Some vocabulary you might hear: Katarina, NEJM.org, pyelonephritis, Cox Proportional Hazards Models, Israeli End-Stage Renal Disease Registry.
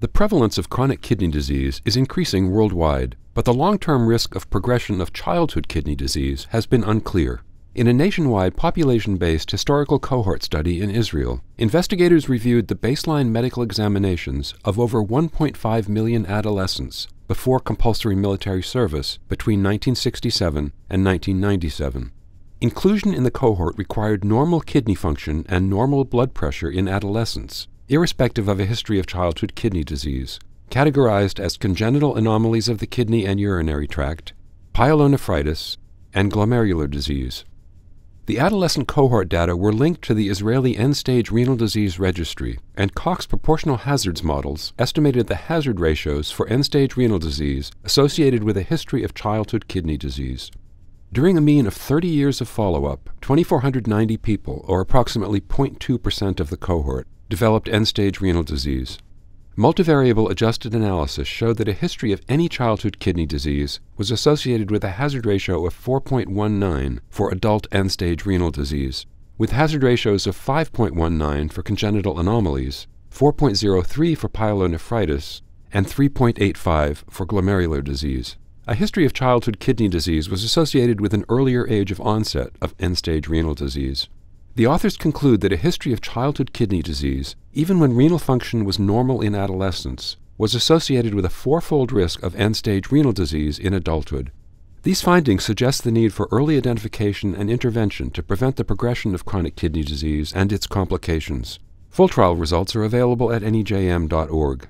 The prevalence of chronic kidney disease is increasing worldwide, but the long-term risk of progression of childhood kidney disease has been unclear. In a nationwide population-based historical cohort study in Israel, investigators reviewed the baseline medical examinations of over 1.5 million adolescents before compulsory military service between 1967 and 1997. Inclusion in the cohort required normal kidney function and normal blood pressure in adolescents, irrespective of a history of childhood kidney disease, categorized as congenital anomalies of the kidney and urinary tract, pyelonephritis, and glomerular disease. The adolescent cohort data were linked to the Israeli End-Stage Renal Disease Registry, and Cox Proportional Hazards Models estimated the hazard ratios for end-stage renal disease associated with a history of childhood kidney disease. During a mean of 30 years of follow-up, 2,490 people, or approximately 0.2% of the cohort, developed end-stage renal disease. Multivariable adjusted analysis showed that a history of any childhood kidney disease was associated with a hazard ratio of 4.19 for adult end-stage renal disease, with hazard ratios of 5.19 for congenital anomalies, 4.03 for pyelonephritis, and 3.85 for glomerular disease. A history of childhood kidney disease was associated with an earlier age of onset of end-stage renal disease. The authors conclude that a history of childhood kidney disease, even when renal function was normal in adolescence, was associated with a fourfold risk of end-stage renal disease in adulthood. These findings suggest the need for early identification and intervention to prevent the progression of chronic kidney disease and its complications. Full trial results are available at NEJM.org.